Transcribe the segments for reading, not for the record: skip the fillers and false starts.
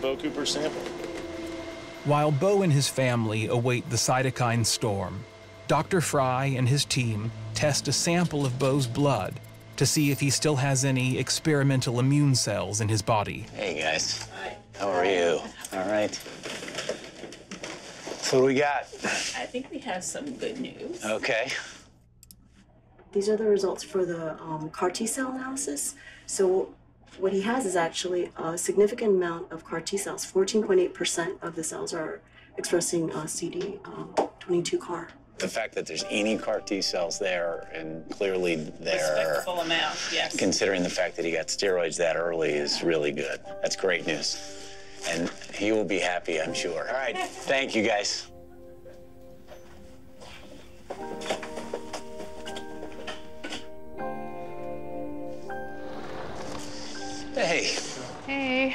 Bo Cooper sample. While Bo and his family await the cytokine storm, Dr. Fry and his team test a sample of Bo's blood to see if he still has any experimental immune cells in his body. Hey, guys. Hi. How are you? All right. So what do we got? I think we have some good news. Okay. These are the results for the CAR T cell analysis. So what he has is actually a significant amount of CAR T cells. 14.8% of the cells are expressing CD22 CAR. The fact that there's any CAR T cells there, and clearly there, respectful amount, yes. Considering the fact that he got steroids that early is really good. That's great news. And he will be happy, I'm sure. All right, thank you, guys. Hey. Hey.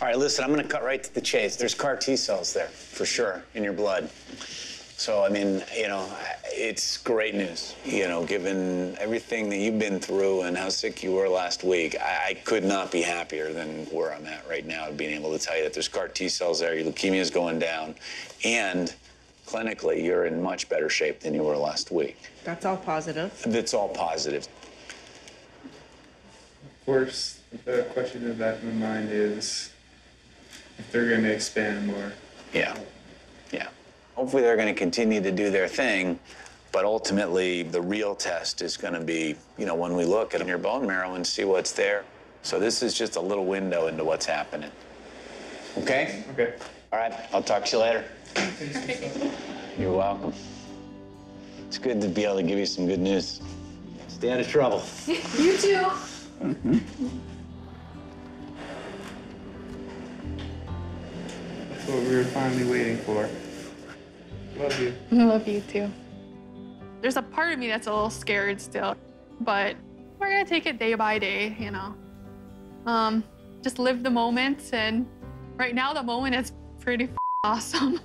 All right, listen, I'm gonna cut right to the chase. There's CAR T cells there, for sure, in your blood. So, I mean, you know, it's great news. You know, given everything that you've been through and how sick you were last week, I could not be happier than where I'm at right now, being able to tell you that there's CAR T cells there, your leukemia is going down, and clinically, you're in much better shape than you were last week. That's all positive. That's all positive. Of course, the question of that in mind is if they're going to expand more. Yeah. Hopefully they're going to continue to do their thing, but ultimately the real test is going to be, you know, when we look at your bone marrow and see what's there. So this is just a little window into what's happening. Okay? Okay. All right, I'll talk to you later. You're welcome. It's good to be able to give you some good news. Stay out of trouble. You too. That's what we were finally waiting for. Love you. I love you, too. There's a part of me that's a little scared still, but we're going to take it day by day, you know. Just live the moment, and right now the moment is pretty awesome.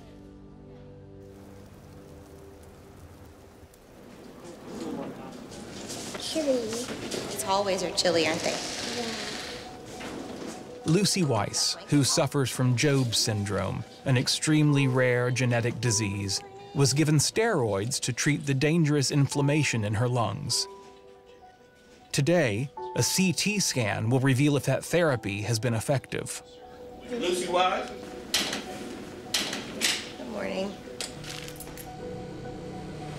Chilly. These hallways are chilly, aren't they? Yeah. Lucy Weiss, who suffers from Job's syndrome, an extremely rare genetic disease, was given steroids to treat the dangerous inflammation in her lungs. Today, a CT scan will reveal if that therapy has been effective. Lucy Weiss? Good morning.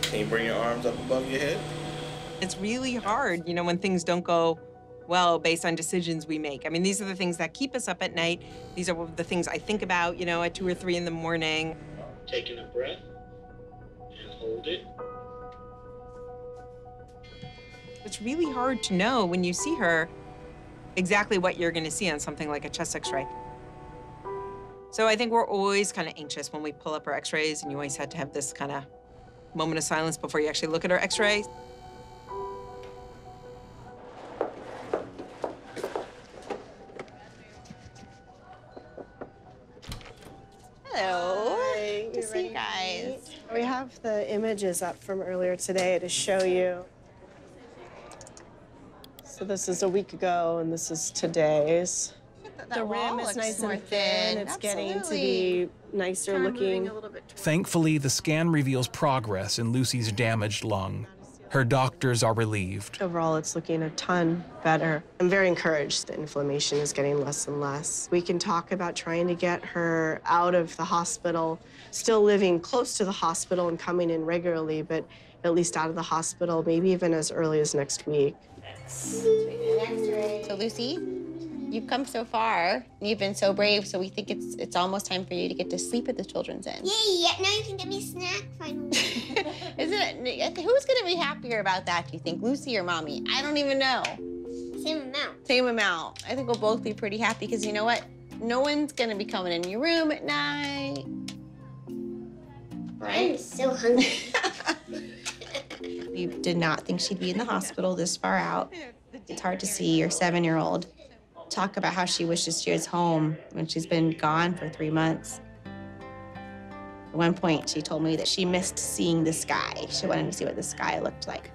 Can you bring your arms up above your head? It's really hard, you know, when things don't go well, based on decisions we make. I mean, these are the things that keep us up at night. These are the things I think about, you know, at 2 or 3 in the morning. Taking a breath and hold it. It's really hard to know when you see her exactly what you're gonna see on something like a chest X-ray. So I think we're always kind of anxious when we pull up our X-rays, and you always had to have this kind of moment of silence before you actually look at her X-ray. We have the images up from earlier today to show you. So this is a week ago, and this is today's. The rim is nice and thin. It's getting to be nicer looking. Thankfully, the scan reveals progress in Lucy's damaged lung. Her doctors are relieved. Overall, it's looking a ton better. I'm very encouraged. The inflammation is getting less and less. We can talk about trying to get her out of the hospital, still living close to the hospital and coming in regularly, but at least out of the hospital, maybe even as early as next week. So, Lucy, you've come so far, and you've been so brave, so we think it's almost time for you to get to sleep at the children's inn. Yay, now you can get me a snack, finally. Isn't it? Who's going to be happier about that, do you think, Lucy or Mommy? I don't even know. Same amount. Same amount. I think we'll both be pretty happy, because you know what? No one's going to be coming in your room at night. Right? I'm so hungry. We did not think she'd be in the hospital this far out. It's hard to see your 7-year-old talk about how she wishes she was home when she's been gone for 3 months. At one point, she told me that she missed seeing the sky. She wanted to see what the sky looked like.